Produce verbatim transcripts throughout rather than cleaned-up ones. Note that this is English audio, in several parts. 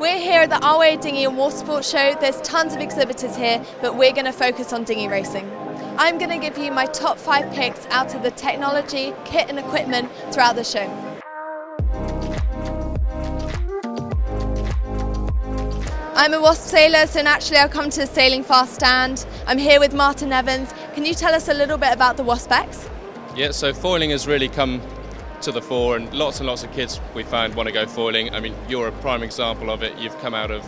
We're here at the R Y A Dinghy and Water Sports Show. There's tons of exhibitors here, but we're going to focus on dinghy racing. I'm going to give you my top five picks out of the technology, kit and equipment throughout the show. I'm a WASZP sailor, so naturally I've come to the Sailing Fast stand. I'm here with Martin Evans. Can you tell us a little bit about the WASZP X? Yeah, so foiling has really come to the fore, and lots and lots of kids we found want to go foiling. I mean, you're a prime example of it. You've come out of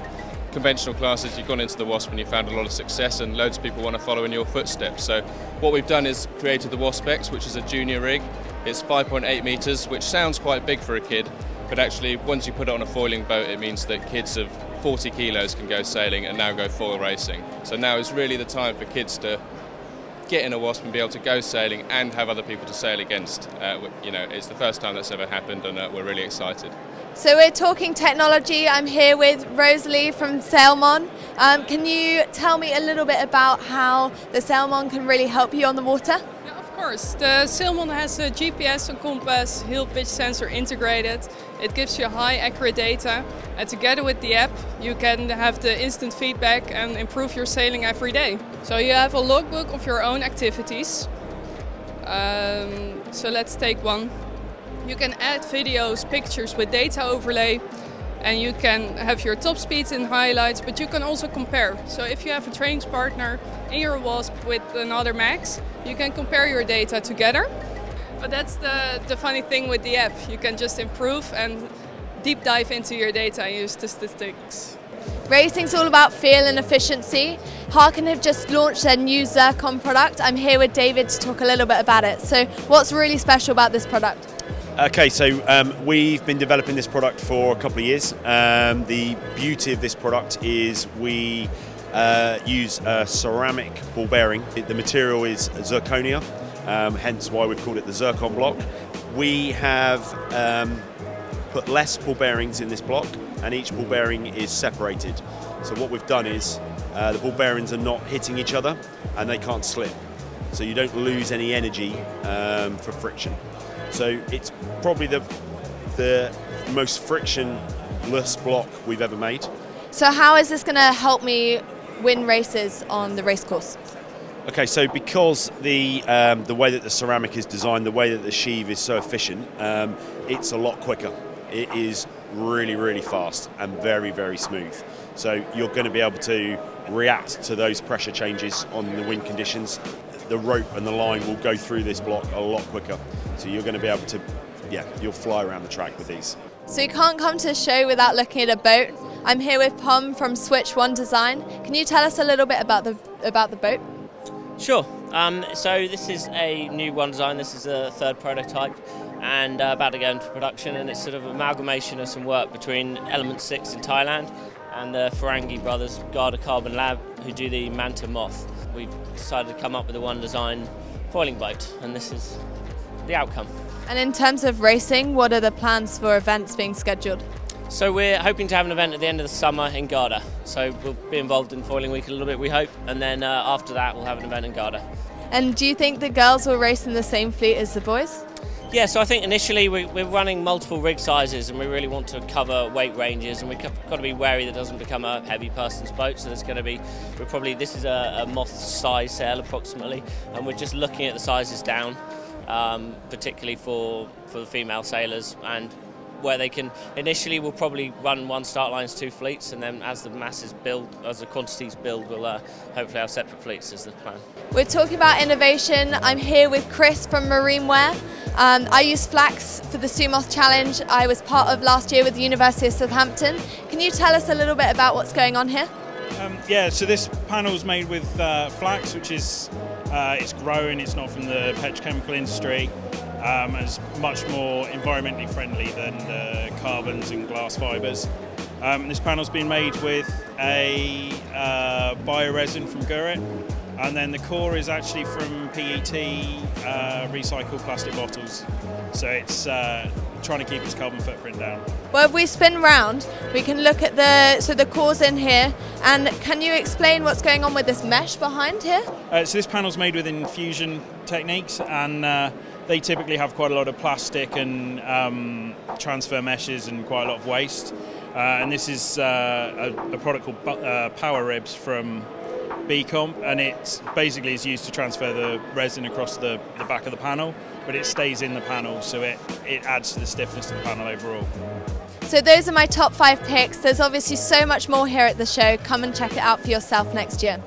conventional classes, you've gone into the WASZP and you found a lot of success, and loads of people want to follow in your footsteps. So what we've done is created the WASZP X, which is a junior rig. It's five point eight metres, which sounds quite big for a kid, but actually once you put it on a foiling boat, it means that kids of forty kilos can go sailing and now go foil racing. So now is really the time for kids to get in a WASZP and be able to go sailing and have other people to sail against. Uh, you know, it's the first time that's ever happened, and uh, we're really excited. So we're talking technology. I'm here with Rosalie from Sailmon. Um, can you tell me a little bit about how the Sailmon can really help you on the water? Yeah, of course. The Sailmon has a G P S and compass, heel pitch sensor integrated. It gives you high accurate data, and together with the app you can have the instant feedback and improve your sailing every day. So you have a logbook of your own activities. Um, so let's take one. You can add videos, pictures with data overlay, and you can have your top speeds and highlights, but you can also compare. So if you have a training partner in your WASZP with another Max, you can compare your data together. But that's the, the funny thing with the app. You can just improve and deep dive into your data and your statistics. Racing's all about feel and efficiency. Harken have just launched their new Zircon product. I'm here with David to talk a little bit about it. So what's really special about this product? Okay, so um, we've been developing this product for a couple of years. Um, the beauty of this product is we uh, use a ceramic ball bearing. The material is zirconia. Um, hence why we've called it the Zircon block. We have um, put less ball bearings in this block, and each ball bearing is separated. So what we've done is uh, the ball bearings are not hitting each other and they can't slip. So you don't lose any energy um, for friction. So it's probably the, the most frictionless block we've ever made. So how is this going to help me win races on the race course? Okay, so because the um, the way that the ceramic is designed, the way that the sheave is so efficient, um, it's a lot quicker. It is really, really fast and very, very smooth. So you're going to be able to react to those pressure changes on the wind conditions. The rope and the line will go through this block a lot quicker. So you're going to be able to, yeah, you'll fly around the track with these. So you can't come to a show without looking at a boat. I'm here with Pom from Switch One Design. Can you tell us a little bit about the about the boat? Sure. Um, so this is a new one design. This is the third prototype, and uh, about to go into production. And it's sort of an amalgamation of some work between Element six in Thailand and the Ferangi brothers, Garda Carbon Lab, who do the manta moth. We've decided to come up with a one design foiling boat, and this is the outcome. And in terms of racing, what are the plans for events being scheduled? So we're hoping to have an event at the end of the summer in Garda. So we'll be involved in Foiling Week a little bit, we hope, and then uh, after that we'll have an event in Garda. And do you think the girls will race in the same fleet as the boys? Yeah, so I think initially we, we're running multiple rig sizes, and we really want to cover weight ranges, and we've got to be wary that it doesn't become a heavy person's boat. So there's going to be, we're probably, this is a, a moth size sail approximately, and we're just looking at the sizes down, um, particularly for, for the female sailors, and where they can, initially we'll probably run one start line's two fleets, and then as the masses build, as the quantities build, we'll uh, hopefully have separate fleets is the plan. We're talking about innovation. I'm here with Chris from Marineware. Um, I use flax for the Sue Moth Challenge I was part of last year with the University of Southampton. Can you tell us a little bit about what's going on here? Um, yeah, so this panel is made with uh, flax, which is, uh, it's grown, it's not from the petrochemical industry. Um, it's much more environmentally friendly than the carbons and glass fibres. Um, this panel's been made with a uh, bioresin from Gurit, and then the core is actually from P E T uh, recycled plastic bottles. So it's uh, trying to keep its carbon footprint down. Well, if we spin round, we can look at the, so the core's in here, and can you explain what's going on with this mesh behind here? Uh, so this panel's made with infusion techniques, and uh, they typically have quite a lot of plastic and um, transfer meshes and quite a lot of waste. Uh, and this is uh, a, a product called uh, Power Ribs from B-Comp, and it basically is used to transfer the resin across the, the back of the panel, but it stays in the panel, so it, it adds to the stiffness of the panel overall. So those are my top five picks. There's obviously so much more here at the show. Come and check it out for yourself next year.